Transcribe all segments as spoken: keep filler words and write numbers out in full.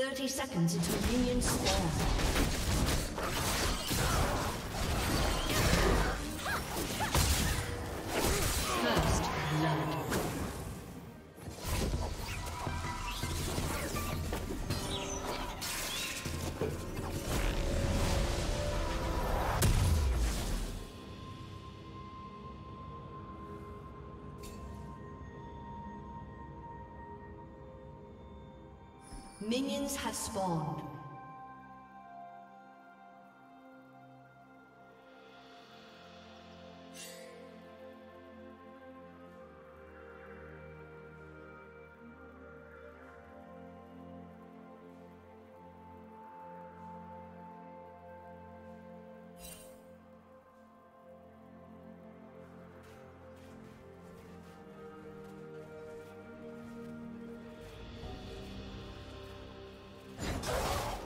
Thirty seconds until minions spawn. Minions have spawned. You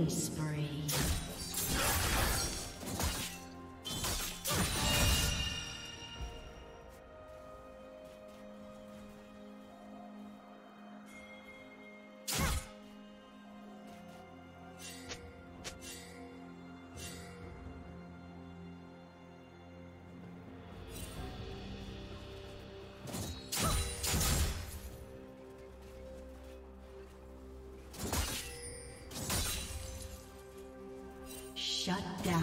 killing spree. Shut down.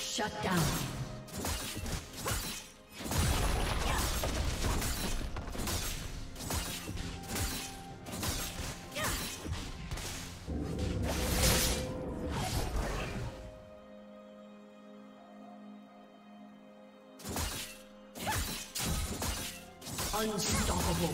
Shut down. Unstoppable.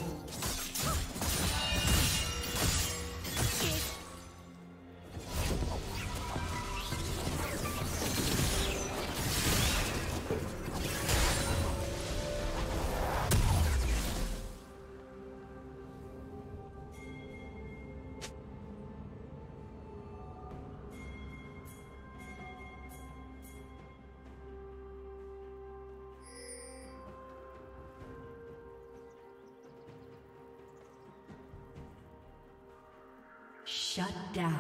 Shut down.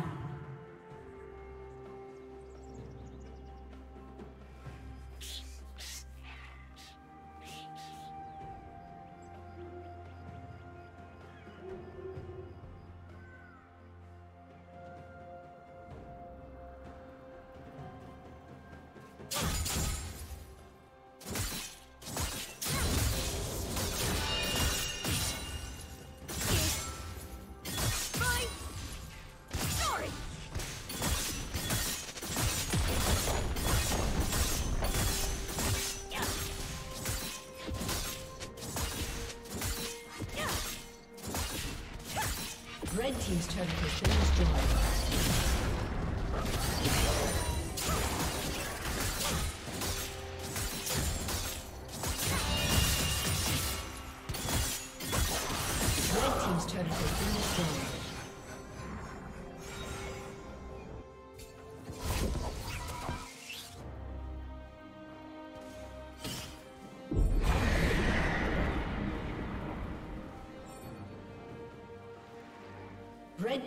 Red team's turret has been destroyed. Red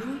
Blue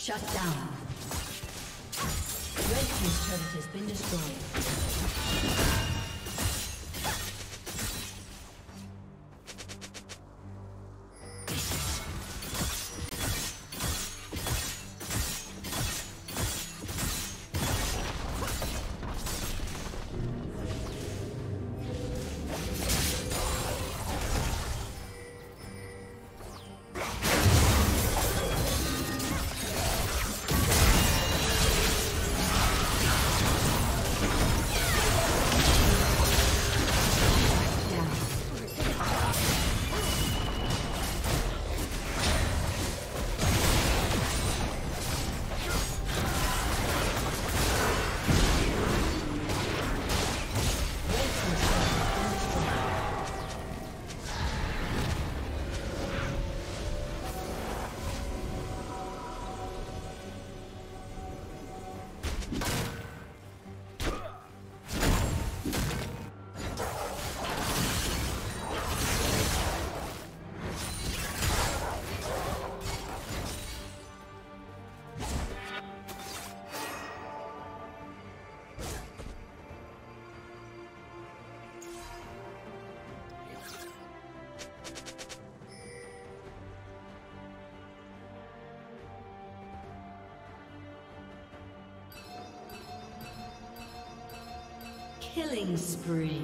Shut down. Red team's turret has been destroyed. Killing spree.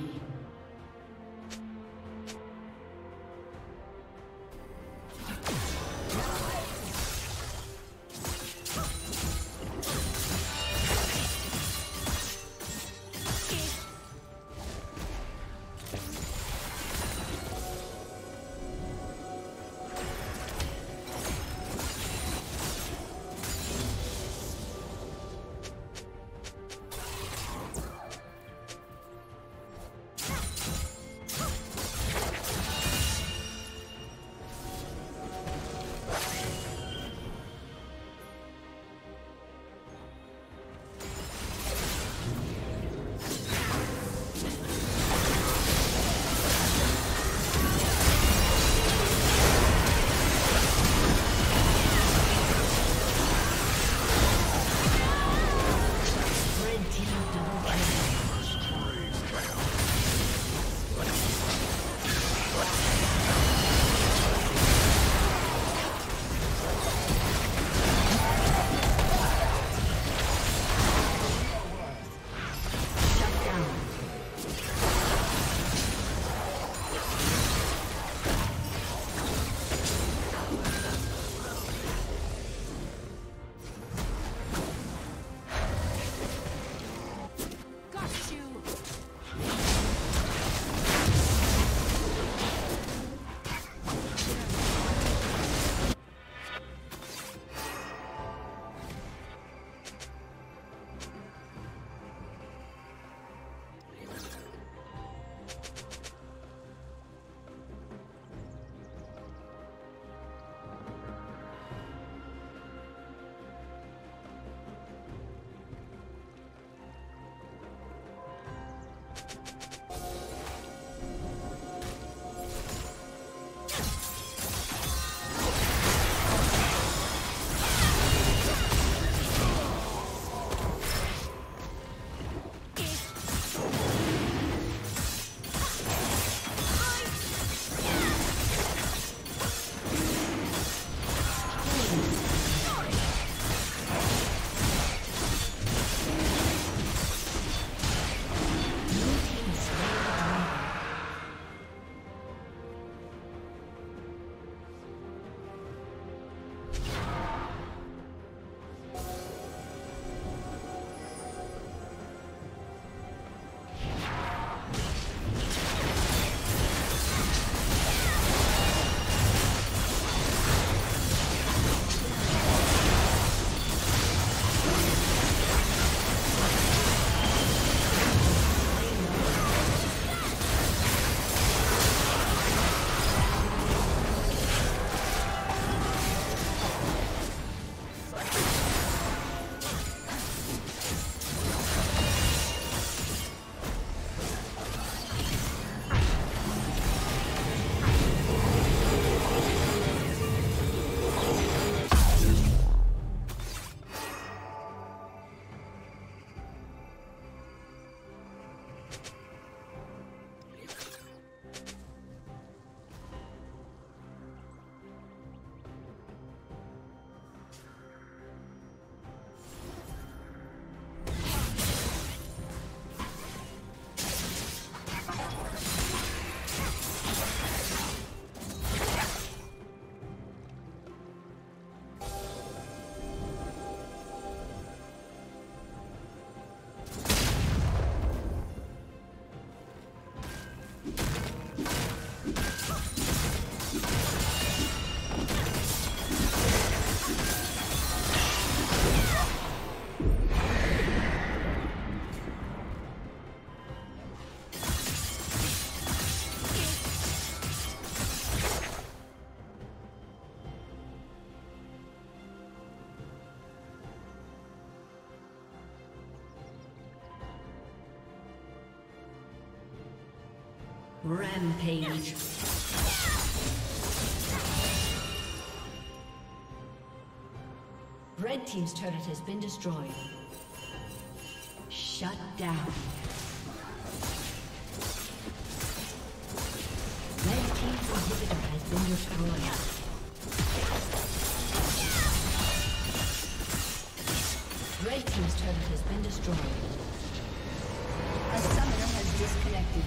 Rampage. Red team's turret has been destroyed. Shut down. Red team's inhibitor has been destroyed. Red team's turret has been destroyed. A summoner has disconnected.